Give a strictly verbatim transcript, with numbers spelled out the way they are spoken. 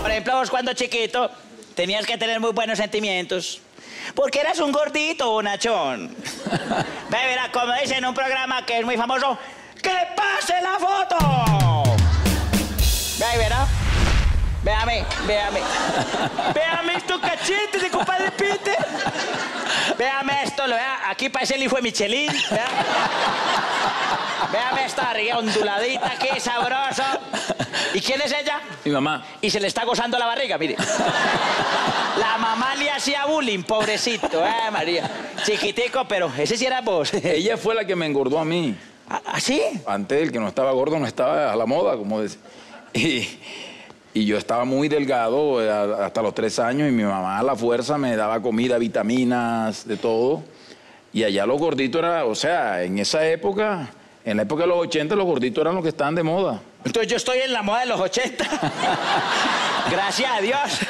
Por ejemplo, vos cuando chiquito tenías que tener muy buenos sentimientos. Porque eras un gordito bonachón. Verá, como dicen en un programa que es muy famoso, ¡que pase la foto! Ve, verá. Véame, véame. Véame estos cachetes de compadre Peter. Véame esto, lo vea. Aquí parece el hijo de Michelin. Vea. Véame esta barriga onduladita, qué sabroso. ¿Y quién es ella? Mi mamá. Y se le está gozando la barriga, mire. La mamá le hacía bullying, pobrecito, eh, María. Chiquitico, pero ese sí era vos. Ella fue la que me engordó a mí. ¿Ah, sí? Antes, el que no estaba gordo no estaba a la moda, como decía. Y... Y yo estaba muy delgado hasta los tres años y mi mamá a la fuerza me daba comida, vitaminas, de todo. Y allá los gorditos eran, o sea, en esa época, en la época de los ochenta, los gorditos eran los que estaban de moda. Entonces yo estoy en la moda de los ochenta. Gracias a Dios.